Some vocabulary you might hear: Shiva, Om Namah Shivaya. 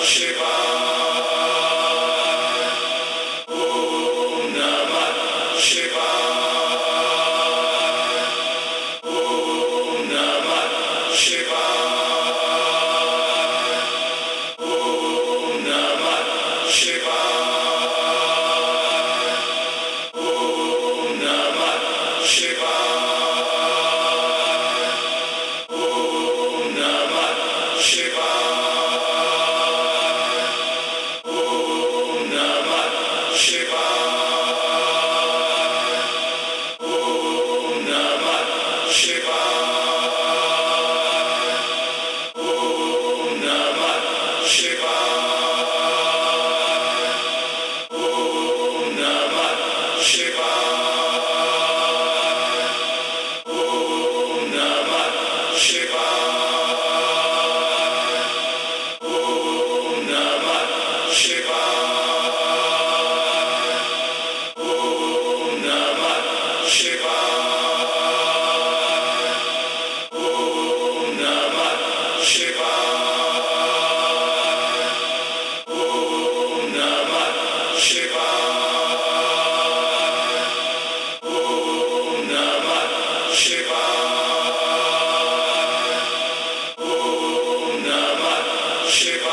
Shivaya. Om Namah Shivaya. Om Namah Shivaya. Om Namah Shivaya. Om Namah Shivaya. Shivaya. Om Namah Shivaya.